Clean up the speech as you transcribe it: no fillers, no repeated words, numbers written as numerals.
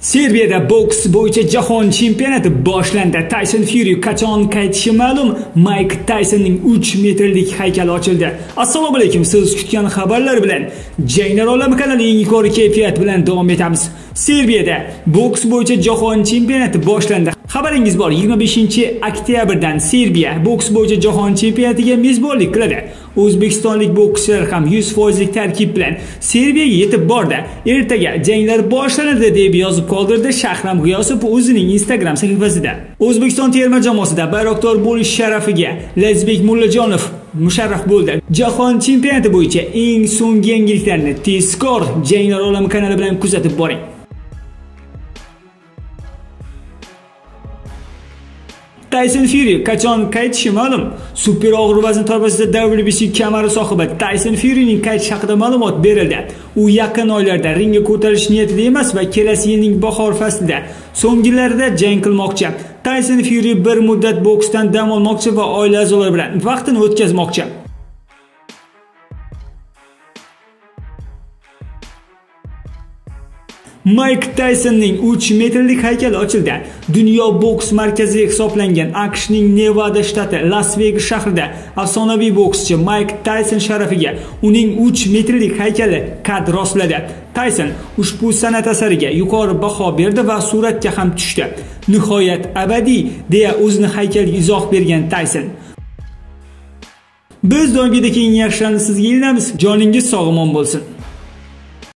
Serbiyada boks bo'yicha jahon chempionati boshlandi. Tyson Fury, Katon Kaitshe ma'lum. Mike Tysonning 3 metrlik haykali ochildi. Assalomu alaykum, siz kutgan xabarlar bilan Janglar olami kanalining yuqori kayfiyat bilan davom etamiz. Serbiyada boks bo'yicha jahon chempionati boshlandi. Xabaringiz bor, 25-oktyabrdan Serbiya boks bo'yicha jahon chempionatiga mezbonlik qiladi. O'zbekistonlik bokschilar ham 100% tarkib bilan Serbiyaga yetib bordi. Ertaga janglar boshlanadi deb yozib qoldirdi Shahram Guyasov o'zining Instagram sahifasida. O'zbekiston terma jamoasida bayroqdor bo'lish sharafiga Lazmik Mullajonov musharraf bo'ldi. Jahon chempionati bo'yicha eng so'nggi yangiliklarni tezkor Janglar olami kanali bilan kuzatib boring. Tyson Fury, Katon Kaitshe ma'lum. Super og'ir vazn toifasida WBC kamari sohibi Tyson Furyning qaytishi haqida ma'lumot berildi. U yaqin oylarda ringga ko'tarilish niyatida emas va kelasi yilning bahor faslida so'nggilarida jang qilmoqchi. Tyson Fury bir muddat boksdan dam olmoqchi va oila a'zolari bilan vaqtini o'tkazmoqchi. Mike Tysonning 3 metrlik haykali ochildi. Dunyo boks markazi hisoblangan AQShning Nevada shtati Las Vegas shahrida afsonaviy bokschi Mike Tyson sharafiga uning 3 metrlik haykali qad rostladi. Tyson ushbu san'at asariga yuqori baho berdi va suratga ham tushdi. Nihoyat abadiy deya o'zini haykalga izoh bergan Tyson. Biz doimgidek eng yaxshilarini sizga ilinamiz. Joningiz sog' omon bo'lsin.